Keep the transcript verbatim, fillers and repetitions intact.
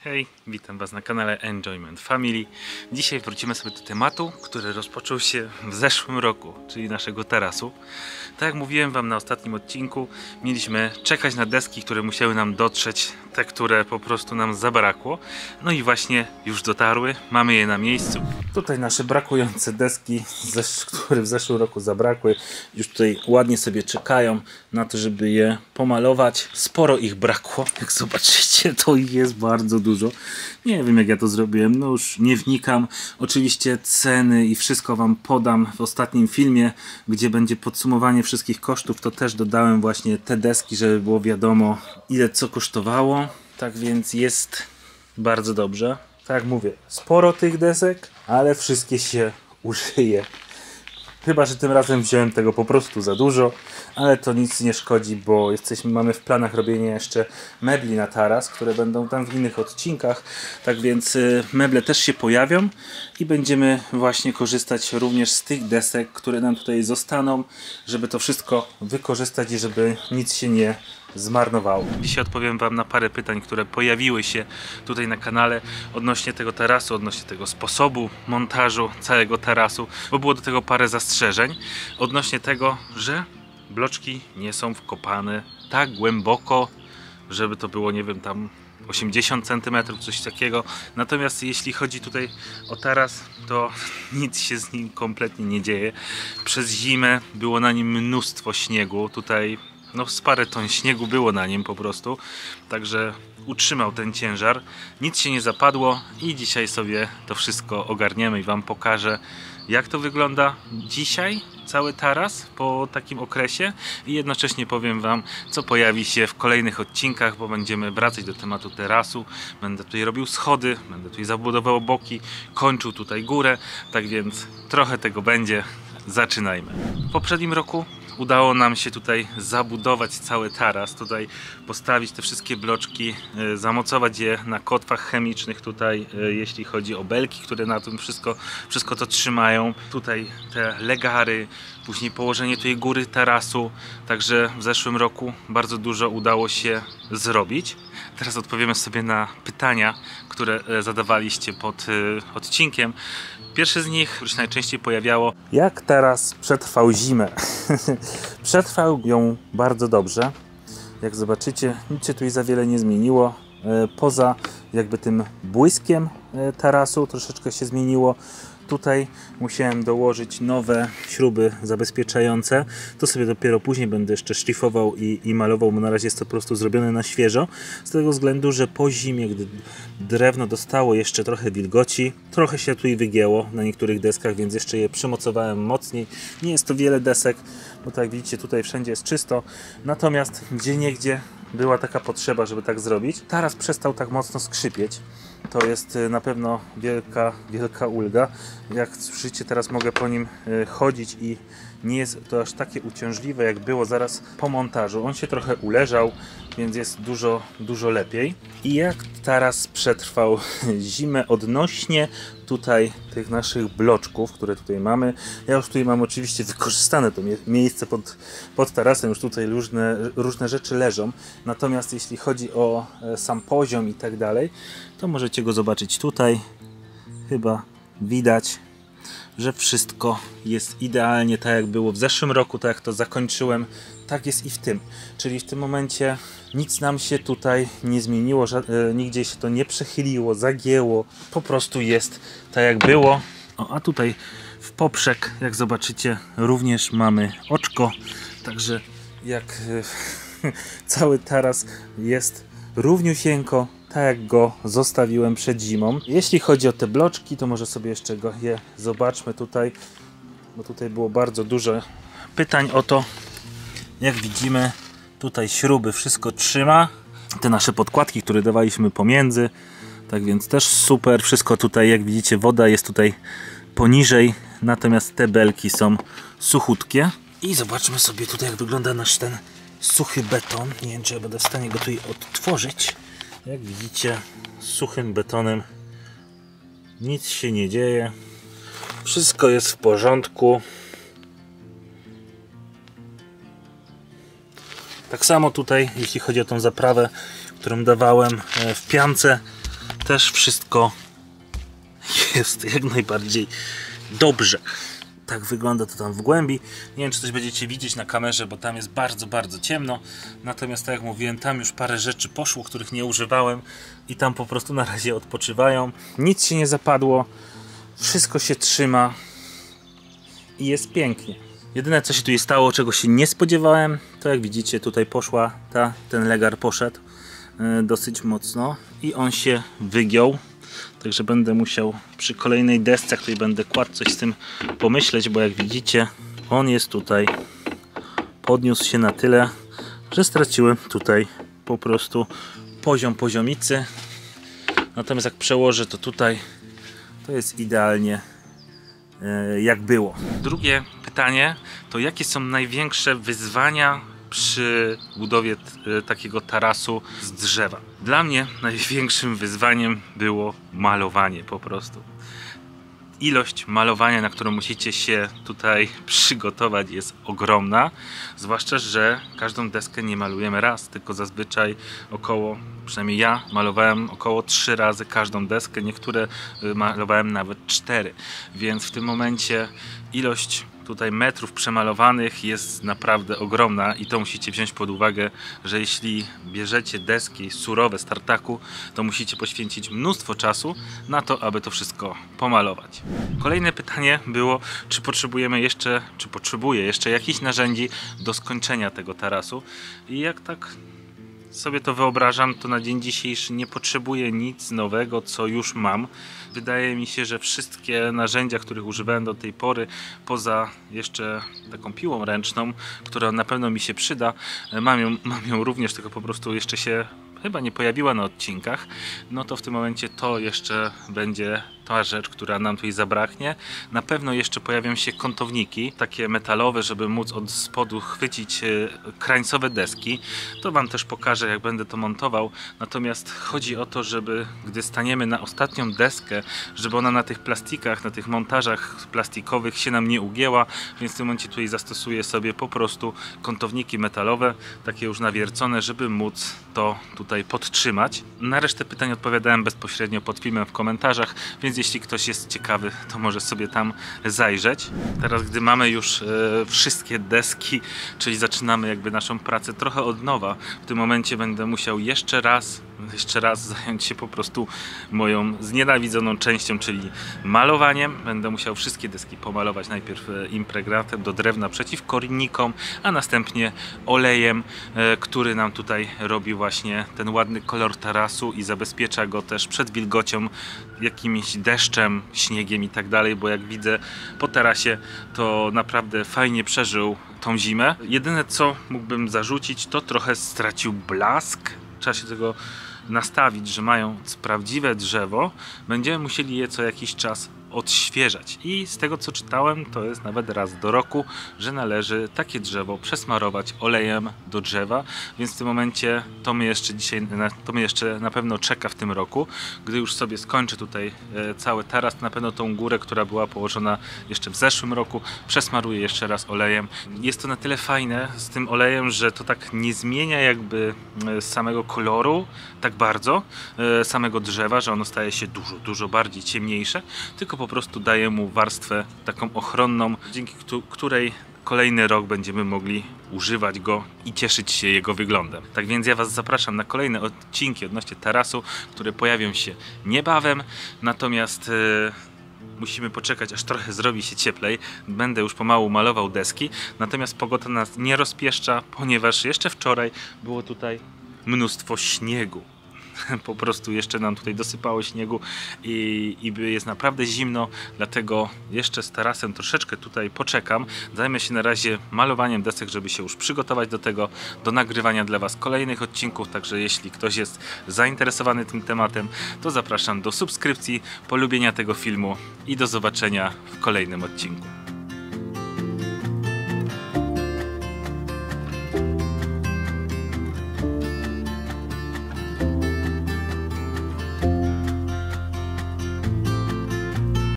Hej, witam Was na kanale Enjoyment Family. Dzisiaj wrócimy sobie do tematu, który rozpoczął się w zeszłym roku, czyli naszego tarasu. Tak jak mówiłem Wam na ostatnim odcinku, mieliśmy czekać na deski, które musiały nam dotrzeć, te, które po prostu nam zabrakło. No i właśnie już dotarły, mamy je na miejscu. Tutaj nasze brakujące deski, które w zeszłym roku zabrakły, już tutaj ładnie sobie czekają na to, żeby je pomalować. Sporo ich brakło, jak zobaczycie, to ich jest bardzo dużo. Dużo. Nie wiem, jak ja to zrobiłem, no już nie wnikam. Oczywiście ceny i wszystko Wam podam w ostatnim filmie, gdzie będzie podsumowanie wszystkich kosztów, to też dodałem właśnie te deski, żeby było wiadomo, ile co kosztowało. Tak więc jest bardzo dobrze. Tak jak mówię, sporo tych desek, ale wszystkie się użyje. Chyba że tym razem wziąłem tego po prostu za dużo, ale to nic nie szkodzi, bo jesteśmy, mamy w planach robienia jeszcze mebli na taras, które będą tam w innych odcinkach, tak więc meble też się pojawią i będziemy właśnie korzystać również z tych desek, które nam tutaj zostaną, żeby to wszystko wykorzystać i żeby nic się nie zmarnowało. Dzisiaj odpowiem Wam na parę pytań, które pojawiły się tutaj na kanale odnośnie tego tarasu, odnośnie tego sposobu montażu całego tarasu, bo było do tego parę zastrzeżeń odnośnie tego, że bloczki nie są wkopane tak głęboko, żeby to było, nie wiem, tam osiemdziesiąt centymetrów, coś takiego. Natomiast jeśli chodzi tutaj o taras, to nic się z nim kompletnie nie dzieje. Przez zimę było na nim mnóstwo śniegu, tutaj no z parę ton śniegu było na nim po prostu, także utrzymał ten ciężar, nic się nie zapadło i dzisiaj sobie to wszystko ogarniemy i Wam pokażę, jak to wygląda dzisiaj cały taras po takim okresie i jednocześnie powiem Wam, co pojawi się w kolejnych odcinkach, bo będziemy wracać do tematu tarasu. Będę tutaj robił schody, będę tutaj zabudował boki, kończył tutaj górę, tak więc trochę tego będzie. Zaczynajmy. W poprzednim roku udało nam się tutaj zabudować cały taras, tutaj postawić te wszystkie bloczki, zamocować je na kotwach chemicznych tutaj, jeśli chodzi o belki, które na tym wszystko, wszystko to trzymają. Tutaj te legary, później położenie tej góry tarasu, także w zeszłym roku bardzo dużo udało się zrobić. Teraz odpowiemy sobie na pytania, które zadawaliście pod odcinkiem. Pierwszy z nich, które się najczęściej pojawiało: jak taras przetrwał zimę? Przetrwał ją bardzo dobrze. Jak zobaczycie, nic się tutaj za wiele nie zmieniło. Poza jakby tym błyskiem tarasu troszeczkę się zmieniło. Tutaj musiałem dołożyć nowe śruby zabezpieczające. To sobie dopiero później będę jeszcze szlifował i, i malował, bo na razie jest to po prostu zrobione na świeżo. Z tego względu, że po zimie, gdy drewno dostało jeszcze trochę wilgoci, trochę się tu i wygięło na niektórych deskach, więc jeszcze je przymocowałem mocniej. Nie jest to wiele desek, bo tak jak widzicie, tutaj wszędzie jest czysto. Natomiast gdzieniegdzie była taka potrzeba, żeby tak zrobić. Taras przestał tak mocno skrzypieć. To jest na pewno wielka, wielka ulga. Jak słyszycie, teraz mogę po nim chodzić i nie jest to aż takie uciążliwe, jak było zaraz po montażu. On się trochę uleżał, więc jest dużo, dużo lepiej. I jak taras przetrwał zimę odnośnie tutaj tych naszych bloczków, które tutaj mamy. Ja już tutaj mam oczywiście wykorzystane to miejsce pod, pod tarasem, już tutaj różne, różne rzeczy leżą. Natomiast jeśli chodzi o sam poziom i tak dalej, to możecie go zobaczyć tutaj. Chyba widać, że wszystko jest idealnie tak, jak było w zeszłym roku, tak jak to zakończyłem, tak jest i w tym. Czyli w tym momencie nic nam się tutaj nie zmieniło, nigdzie się to nie przechyliło, zagięło. Po prostu jest tak, jak było. O, a tutaj w poprzek, jak zobaczycie, również mamy oczko. Także jak cały taras jest równiusieńko, tak jak go zostawiłem przed zimą. Jeśli chodzi o te bloczki, to może sobie jeszcze go je zobaczmy tutaj, bo tutaj było bardzo dużo pytań o to. Jak widzimy, tutaj śruby wszystko trzyma, te nasze podkładki, które dawaliśmy pomiędzy, tak więc też super, wszystko tutaj, jak widzicie, woda jest tutaj poniżej, natomiast te belki są suchutkie. I zobaczmy sobie tutaj, jak wygląda nasz ten suchy beton. Nie wiem, czy ja będę w stanie go tutaj odtworzyć. Jak widzicie, z suchym betonem nic się nie dzieje, wszystko jest w porządku. Tak samo tutaj, jeśli chodzi o tą zaprawę, którą dawałem w piance, też wszystko jest jak najbardziej dobrze. Tak wygląda to tam w głębi. Nie wiem, czy coś będziecie widzieć na kamerze, bo tam jest bardzo, bardzo ciemno. Natomiast tak jak mówiłem, tam już parę rzeczy poszło, których nie używałem i tam po prostu na razie odpoczywają. Nic się nie zapadło, wszystko się trzyma i jest pięknie. Jedyne, co się tu stało, czego się nie spodziewałem, to jak widzicie, tutaj poszła ta, ten legar poszedł yy, dosyć mocno i on się wygiął. Także będę musiał przy kolejnej desce, której będę kładł, coś z tym pomyśleć, bo jak widzicie, on jest tutaj, podniósł się na tyle, że straciłem tutaj po prostu poziom poziomicy. Natomiast jak przełożę to tutaj, to jest idealnie jak było. Drugie pytanie to jakie są największe wyzwania przy budowie takiego tarasu z drzewa. Dla mnie największym wyzwaniem było malowanie po prostu. Ilość malowania, na którą musicie się tutaj przygotować, jest ogromna. Zwłaszcza, że każdą deskę nie malujemy raz, tylko zazwyczaj około, przynajmniej ja malowałem około trzy razy każdą deskę, niektóre malowałem nawet cztery. Więc w tym momencie ilość tutaj metrów przemalowanych jest naprawdę ogromna i to musicie wziąć pod uwagę, że jeśli bierzecie deski surowe z tartaku, to musicie poświęcić mnóstwo czasu na to, aby to wszystko pomalować. Kolejne pytanie było, czy potrzebujemy jeszcze, czy potrzebuję jeszcze jakichś narzędzi do skończenia tego tarasu. I jak tak sobie to wyobrażam, to na dzień dzisiejszy nie potrzebuję nic nowego, co już mam. Wydaje mi się, że wszystkie narzędzia, których używałem do tej pory, poza jeszcze taką piłą ręczną, która na pewno mi się przyda, mam ją, mam ją również, tylko po prostu jeszcze się chyba nie pojawiła na odcinkach, no to w tym momencie to jeszcze będzie ta rzecz, która nam tutaj zabraknie. Na pewno jeszcze pojawią się kątowniki, takie metalowe, żeby móc od spodu chwycić krańcowe deski. To wam też pokażę, jak będę to montował. Natomiast chodzi o to, żeby gdy staniemy na ostatnią deskę, żeby ona na tych plastikach, na tych montażach plastikowych się nam nie ugięła, więc w tym momencie tutaj zastosuję sobie po prostu kątowniki metalowe, takie już nawiercone, żeby móc to tutaj podtrzymać. Na resztę pytań odpowiadałem bezpośrednio pod filmem w komentarzach, więc jeśli ktoś jest ciekawy, to może sobie tam zajrzeć. Teraz, gdy mamy już e, wszystkie deski, czyli zaczynamy jakby naszą pracę trochę od nowa, w tym momencie będę musiał jeszcze raz, jeszcze raz zająć się po prostu moją znienawidzoną częścią, czyli malowaniem. Będę musiał wszystkie deski pomalować najpierw impregnatem do drewna przeciwko rinnikom, a następnie olejem, e, który nam tutaj robi właśnie ten ładny kolor tarasu i zabezpiecza go też przed wilgocią, jakimiś deszczem, śniegiem i tak dalej, bo jak widzę po tarasie, to naprawdę fajnie przeżył tą zimę. Jedyne, co mógłbym zarzucić, to trochę stracił blask. Trzeba się tego nastawić, że mając prawdziwe drzewo, będziemy musieli je co jakiś czas odświeżać i z tego, co czytałem, to jest nawet raz do roku, że należy takie drzewo przesmarować olejem do drzewa, więc w tym momencie to mnie jeszcze dzisiaj, to mnie jeszcze na pewno czeka w tym roku. Gdy już sobie skończę tutaj cały taras, to na pewno tą górę, która była położona jeszcze w zeszłym roku, przesmaruję jeszcze raz olejem. Jest to na tyle fajne z tym olejem, że to tak nie zmienia jakby samego koloru tak bardzo, samego drzewa, że ono staje się dużo, dużo bardziej ciemniejsze, tylko po prostu daje mu warstwę taką ochronną, dzięki której kolejny rok będziemy mogli używać go i cieszyć się jego wyglądem. Tak więc ja was zapraszam na kolejne odcinki odnośnie tarasu, które pojawią się niebawem, natomiast yy, musimy poczekać, aż trochę zrobi się cieplej. Będę już pomału malował deski, natomiast pogoda nas nie rozpieszcza, ponieważ jeszcze wczoraj było tutaj mnóstwo śniegu. Po prostu jeszcze nam tutaj dosypało śniegu i, i jest naprawdę zimno, dlatego jeszcze z tarasem troszeczkę tutaj poczekam. Zajmę się na razie malowaniem desek, żeby się już przygotować do tego, do nagrywania dla was kolejnych odcinków, także jeśli ktoś jest zainteresowany tym tematem, to zapraszam do subskrypcji, polubienia tego filmu i do zobaczenia w kolejnym odcinku.